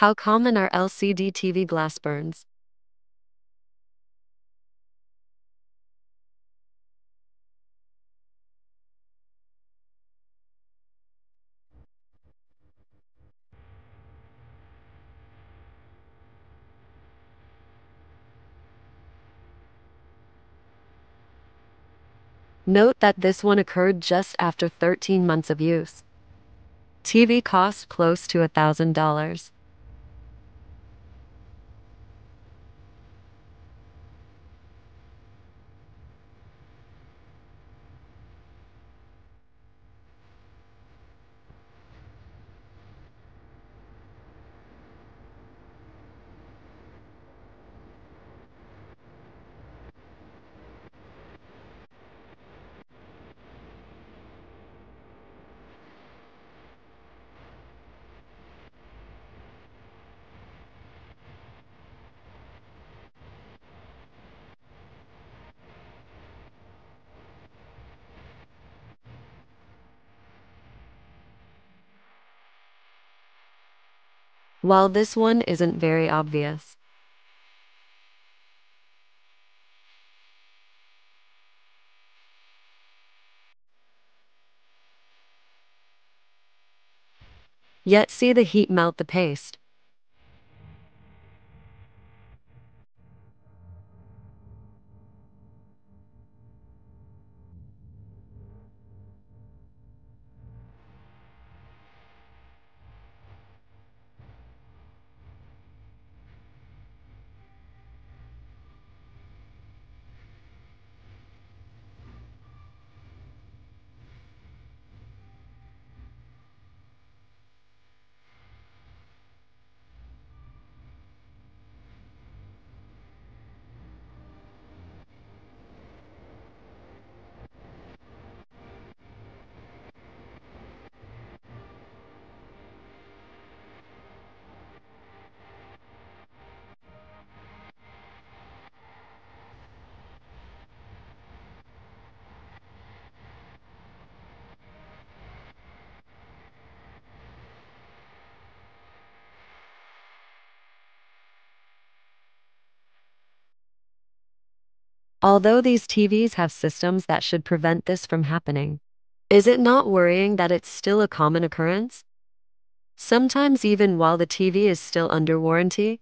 How common are LCD TV glass burns? Note that this one occurred just after 13 months of use. TV costs close to $1,000. While this one isn't very obvious. Yet see the heat melt the paste. Although these TVs have systems that should prevent this from happening, is it not worrying that it's still a common occurrence? Sometimes even while the TV is still under warranty?